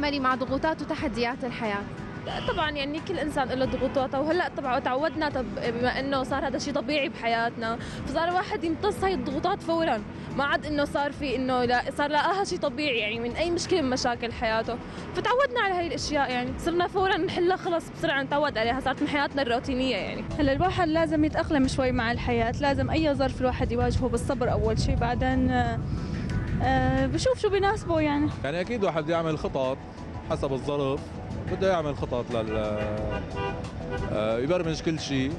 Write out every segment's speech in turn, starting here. تتعاملي مع ضغوطات وتحديات الحياة؟ طبعا يعني كل انسان له ضغوطاته، وهلا طبعا تعودنا بما انه صار هذا الشيء طبيعي بحياتنا، فصار الواحد يمتص هاي الضغوطات فورا، ما عاد انه صار في انه لا صار لقاها شيء طبيعي يعني من اي مشكله من مشاكل حياته، فتعودنا على هاي الاشياء يعني صرنا فورا نحلها خلص بسرعه نتعود عليها، صارت من حياتنا الروتينيه يعني. هلا الواحد لازم يتاقلم شوي مع الحياه، لازم اي ظرف الواحد يواجهه بالصبر اول شيء، بعدين بشوف شو بيناسبه يعني اكيد الواحد بده يعمل خطط حسب الظرف، بده يعمل خطط يبرمج كل شيء،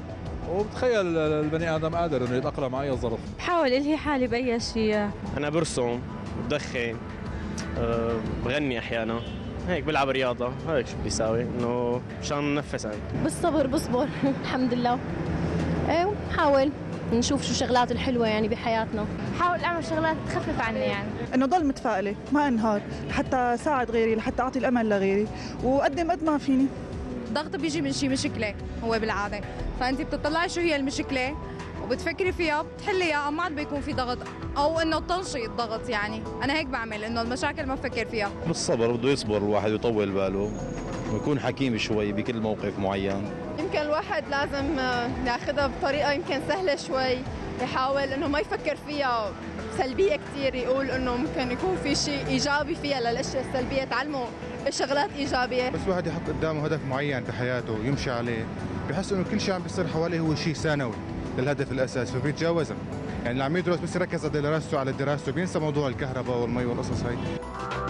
وبتخيل البني ادم قادر انه يتاقلم مع اي ظرف. بحاول الهي حالي باي شيء، انا برسم، بدخن، بغني احيانا، هيك بلعب رياضه، هيك شو بدي اساوي انه مشان ننفس عني. بالصبر بصبر الحمد لله. ايه بحاول نشوف شو شغلات الحلوه يعني بحياتنا، بحاول اعمل شغلات تخفف عني يعني، انه ضل متفائله ما انهار، لحتى ساعد غيري، لحتى اعطي الامل لغيري واقدم قد ما فيني. الضغط بيجي من شيء مشكله هو بالعاده، فانت بتطلعي شو هي المشكله وبتفكري فيها بتحليها، اما عاد بيكون في ضغط او انه تنشي الضغط يعني. انا هيك بعمل انه المشاكل ما بفكر فيها. بالصبر بده يصبر الواحد ويطول باله ويكون حكيم شوي بكل موقف معين. يمكن الواحد لازم ياخذها بطريقه يمكن سهله شوي، يحاول انه ما يفكر فيها سلبيه كثير، يقول انه ممكن يكون في شيء ايجابي فيها للاشياء السلبيه، تعلموا الشغلات ايجابيه. بس الواحد يحط قدامه هدف معين بحياته ويمشي عليه، بحس انه كل شيء عم بيصير حواليه هو شيء ثانوي للهدف الاساسي فبيتجاوزه، يعني اللي عم يدرس بس يركز على دراسته بينسى موضوع الكهرباء والمي والقصص هاي.